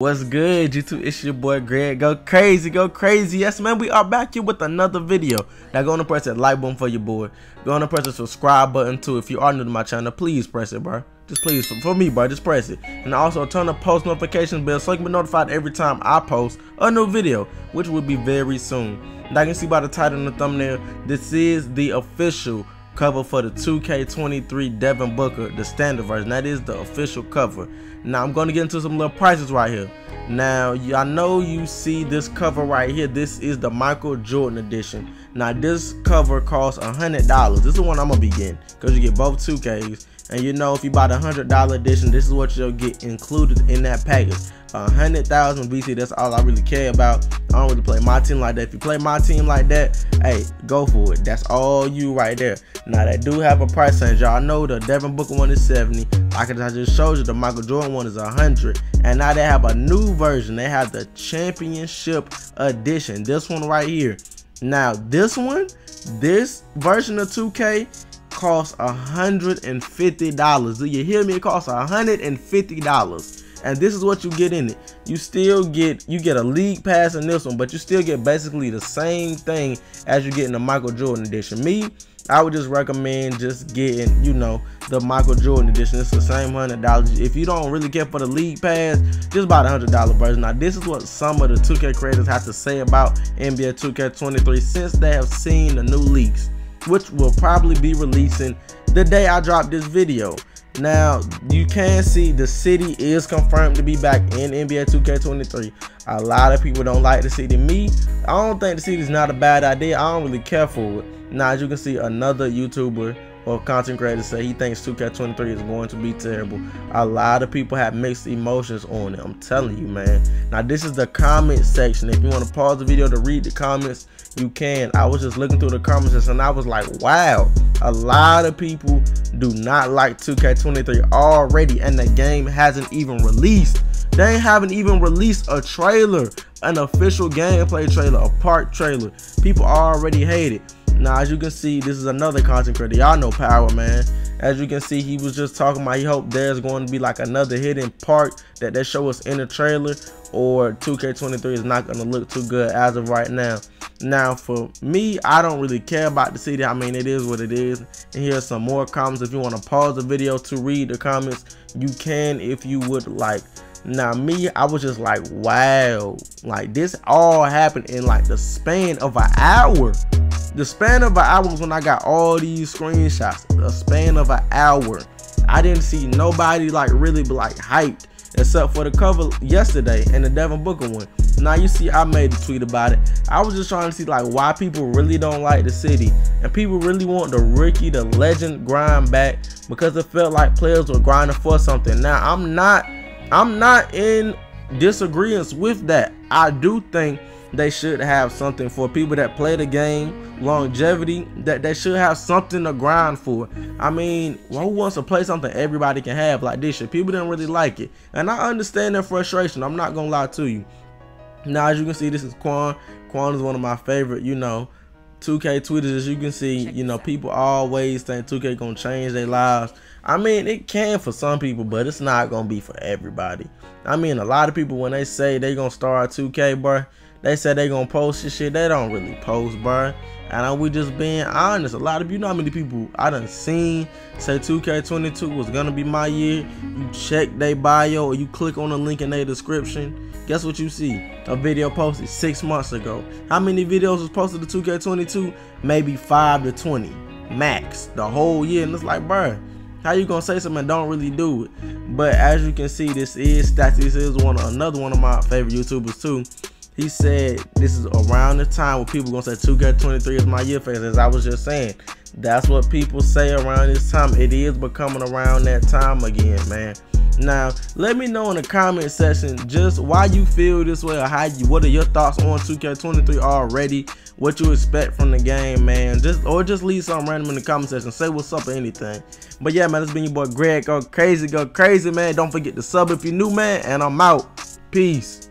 What's good, YouTube? It's your boy Greg. Go crazy, go crazy. Yes, man, we are back here with another video. Now go on and press that like button for your boy. Go on and press the subscribe button too. If you are new to my channel, please press it, bro. Just please, for me, bro, just press it. And also turn the post notifications bell so you can be notified every time I post a new video, which will be very soon. Now you can see by the title and the thumbnail, this is the official cover for the 2K23 Devin Booker, the standard version. That is the official cover. Now I'm going to get into some little prices right here. Now I know you see this cover right here. This is the Michael Jordan edition. Now this cover costs $100. This is the one I'm gonna be getting because you get both 2Ks. And you know, if you buy the $100 edition, this is what you'll get included in that package. 100,000 VC, that's all I really care about. I don't really play my team like that. If you play my team like that, hey, go for it. That's all you right there. Now, they do have a price range. Y'all know the Devin Booker one is 70. I just showed you the Michael Jordan one is 100. And now they have a new version. They have the Championship Edition. This one right here. Now, this version of 2K costs $150. Do you hear me? It costs $150. And this is what you get in it. You get a league pass in this one, but you still get basically the same thing as you get in the Michael Jordan edition. I would just recommend just getting, you know, the Michael Jordan edition. It's the same $100. If you don't really care for the league pass, just buy the $100 version. Now, this is what some of the 2K creators have to say about NBA 2K23 since they have seen the new leaks, which will probably be releasing the day I drop this video. Now you can see the city is confirmed to be back in NBA 2K23. A lot of people don't like the city. Me, I don't think the city is not a bad idea. I don't really care for it. Now as you can see, another YouTuber or content creator said he thinks 2K23 is going to be terrible. A lot of people have mixed emotions on it. I'm telling you, man. Now this is the comment section. If you want to pause the video to read the comments, you can. I was just looking through the comments and I was like, wow, a lot of people do not like 2K23 already, and the game hasn't even released. They haven't even released a trailer, an official gameplay trailer, a park trailer. People already hate it. Now as you can see, this is another content creator. Y'all know Power Man. As you can see, he was just talking about he hoped there's going to be like another hidden part that they show us in the trailer, or 2K23 is not going to look too good as of right now. Now for me, I don't really care about the city. I mean, it is what it is. And here's some more comments. If you want to pause the video to read the comments, you can if you would like. Now me, I was just like, wow, like this all happened in like the span of an hour. The span of an hour was when I got all these screenshots. The span of an hour. I didn't see nobody like really like hyped, except for the cover yesterday and the Devin Booker one. Now you see I made a tweet about it. I was just trying to see like why people really don't like the city, and people really want the rookie, the legend grind back, because it felt like players were grinding for something. Now I'm not in disagreement with that. I do think they should have something for people that play the game, longevity, that they should have something to grind for. I mean, who wants to play something everybody can have like this shit? People didn't really like it, and I understand their frustration. I'm not gonna lie to you. Now as you can see, this is Quan. Quan is one of my favorite, you know, 2K tweeters. As you can see, you know, people always think 2K gonna change their lives. I mean, it can for some people, but it's not gonna be for everybody. I mean, a lot of people, when they say they gonna start 2K, bro, they say they gonna post this shit. They don't really post, bro. And we just being honest. A lot of, you know how many people I done seen say 2K22 was gonna be my year. You check their bio or you click on the link in their description. Guess what you see? A video posted 6 months ago. How many videos was posted to 2K22? Maybe 5 to 20 max the whole year. And it's like, bro, how you gonna say something and don't really do it? But as you can see, this is Statsy. This is another one of my favorite YouTubers too. He said this is around the time where people gonna say 2K23 is my year phase. As I was just saying, that's what people say around this time. It is becoming around that time again, man. Now let me know in the comment section just why you feel this way, or what are your thoughts on 2K23 already, what you expect from the game, man. Just leave something random in the comment section, say what's up or anything. But yeah, man, it's been your boy Greg. Go crazy, go crazy, man. Don't forget to sub if you're new, man, and I'm out. Peace.